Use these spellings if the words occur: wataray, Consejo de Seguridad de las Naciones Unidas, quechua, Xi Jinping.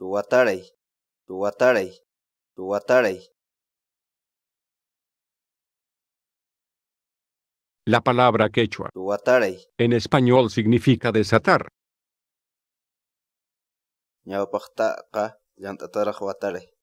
wataray, wataray, wataray. La palabra quechua wataray en español significa desatar. Ñawpaqtaqa yantataraq wataray.